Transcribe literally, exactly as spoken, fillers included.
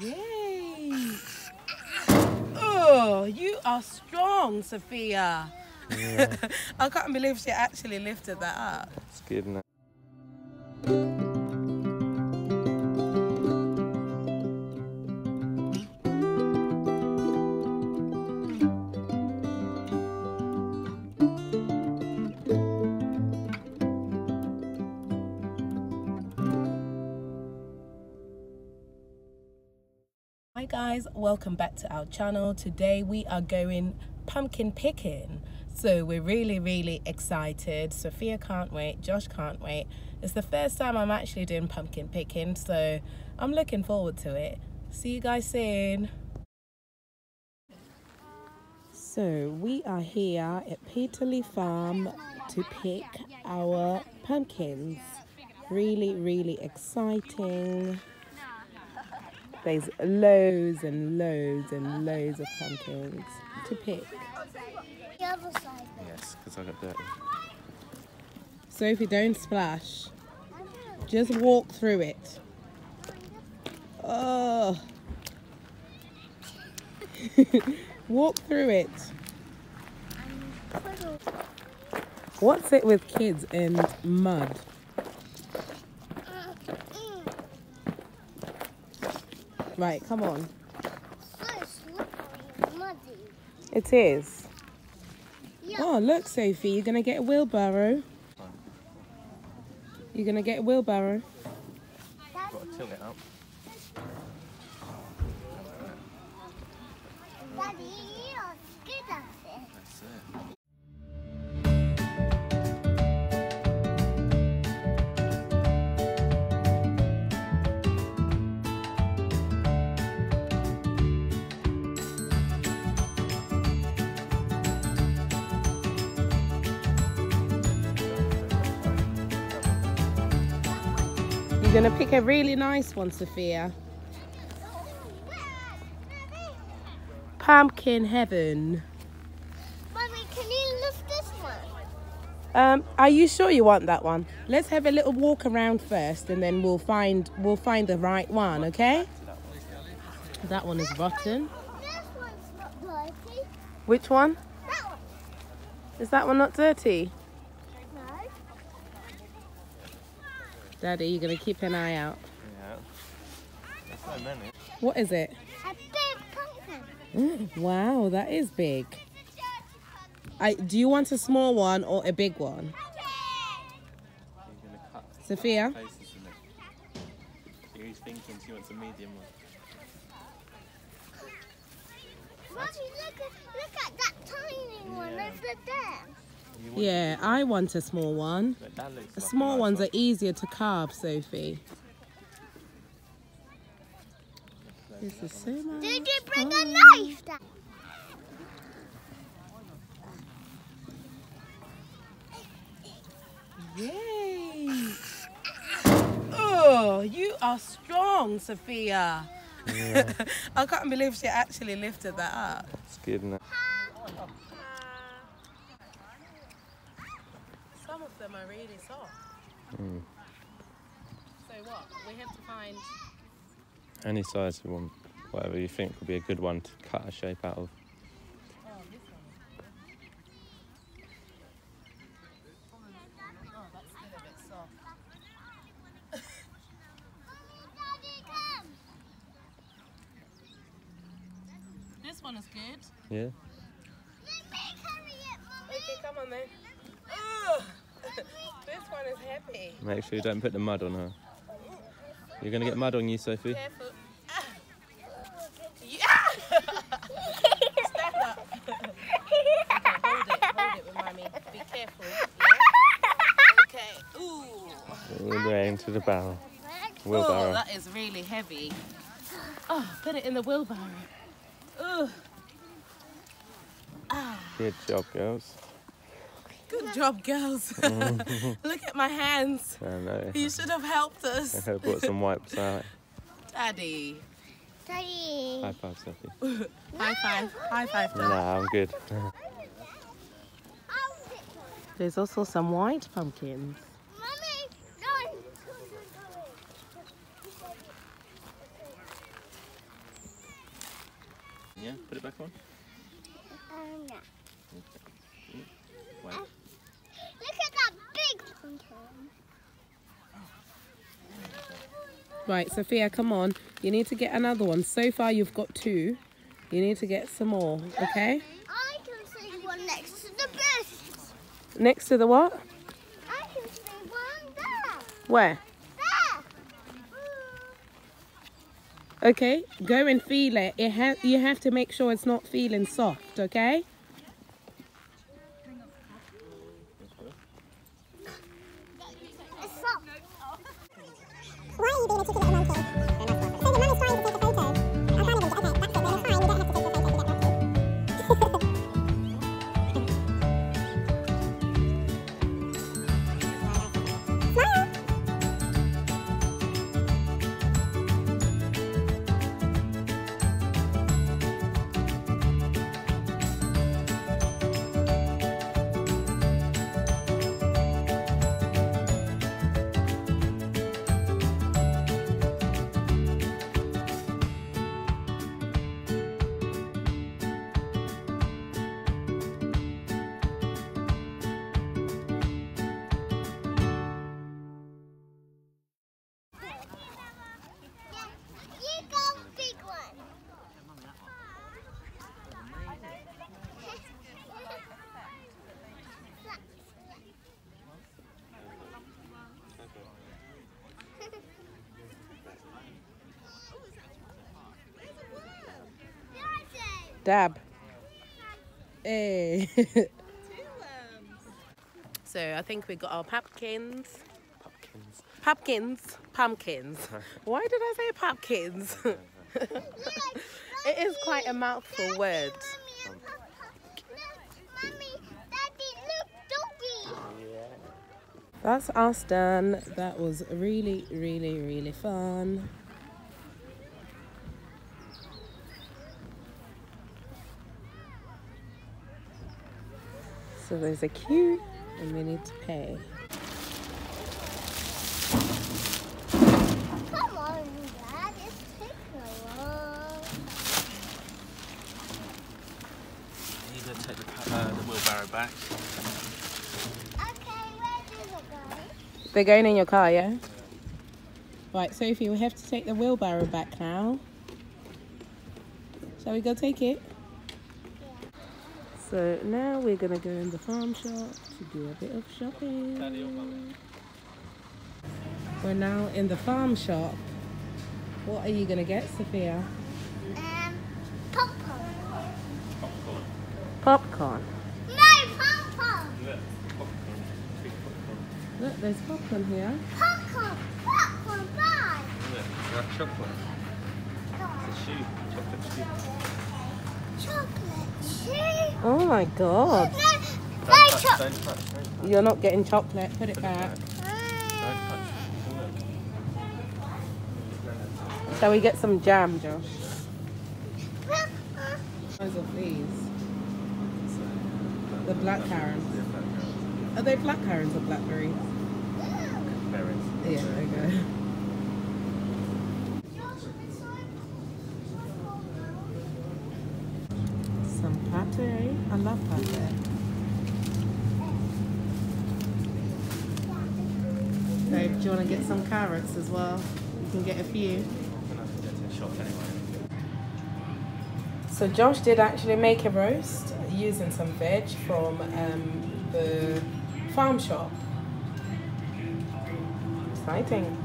Yay! Oh, you are strong, Sophia. Yeah. I can't believe she actually lifted that up. That's good now. Hi guys, welcome back to our channel. Today we are going pumpkin picking, so we're really really excited. Sophia can't wait, Josh can't wait. It's the first time I'm actually doing pumpkin picking, so I'm looking forward to it. See you guys soon. So we are here at Peterley Farm to pick our pumpkins. Really really exciting. There's loads and loads and loads of pumpkins to pick. The other side. Yes, because I got dirty. Sophie, don't splash. Just walk through it. Oh. Walk through it. What's it with kids and mud? Right, come on. So slippery and muddy. It is. Yep. Oh, look, Sophie, you're going to get a wheelbarrow. You're going to get a wheelbarrow. I've got to tilt it up. Daddy, you're good at it. That's it. You're gonna pick a really nice one, Sophia. Pumpkin heaven. Mommy, can you lift this one? Um, are you sure you want that one? Let's have a little walk around first, and then we'll find we'll find the right one. Okay? That one is rotten. This one's not dirty. Which one? That one. Is that one not dirty? Daddy, you're going to keep an eye out. Yeah. That's so many. What is it? A big pumpkin. Wow, that is big. I, do you want a small one or a big one? You're gonna cut Sophia? You're thinking she wants a medium one. Mommy, look, look at that tiny one yeah. over there. Yeah, I want a small one. The small ones are easier to carve, Sophie. This is so nice. Did you bring a knife? Yay! Oh, you are strong, Sophia. Yeah. I can't believe she actually lifted that up. It's good now. Them are really soft. Mm. So what? We have to find any size of one, whatever you think would be a good one to cut a shape out of. Oh, this one. Oh, that's still a bit soft. Daddy, come. This one is good. Yeah. Let me carry it, Mummy. Okay, come on then. Oh. This one is heavy. Make sure you don't put the mud on her. You're going to get mud on you, Sophie. Careful. Ah. Yeah. Stand up. Okay, hold it. Hold it with Mummy. Be careful. Yeah? Okay. Ooh. All the way into the barrel. Wheelbarrow. Oh, that is really heavy. Oh, put it in the wheelbarrow. Ooh. Ah. Good job, girls. Good job, girls. Look at my hands. I know. You should have helped us. I brought some wipes out. Daddy. Daddy. High five, Sophie. No. High five. High five, Dad. Nah, I'm good. There's also some white pumpkins. Mummy, no. Yeah, put it back on. Um, yeah. Okay. Wait. Uh, look at that big pumpkin. Right, Sophia, come on. You need to get another one. So far, you've got two. You need to get some more, okay? I can see one next to the bush. Next to the what? I can see one there. Where? There. Okay, go and feel it. It ha you have to make sure it's not feeling soft, okay? Dab. Hey. So I think we got our pumpkins. Pumpkins. Pumpkins. Pumpkins. Why did I say pumpkins? It is quite a mouthful Daddy, word. Mommy, look, mommy. Daddy, look, doggy. Yeah. That's us done. That was really, really, really fun. So there's a queue and we need to pay. Come on, Dad, it's taking a while. You gotta take the, uh, the wheelbarrow back. Okay, where do they go? They're going in your car, yeah? Right, Sophie, we have to take the wheelbarrow back now. Shall we go take it? So now we're going to go in the farm shop to do a bit of shopping. We're now in the farm shop. What are you going to get, Sophia? Um, popcorn. Popcorn. Popcorn. No, popcorn. Look, popcorn. Big popcorn. Look, there's popcorn here. Popcorn. Popcorn. Bye. Look, it's like chocolate. It's a shoe. Chocolate shoe. Chocolate. Oh my god. No, no, don't touch, don't touch, don't touch. You're not getting chocolate. Put it, Put back. it back. Ah. Shall we get some jam, Josh? Those of these. The blackcurrants. Are they blackcurrants or blackberries? Berries. Yeah, there you go. I love that. Babe, do you want to get some carrots as well? You can get a few. I'm going to have to go to the shop anyway. So Josh did actually make a roast using some veg from um, the farm shop. Exciting.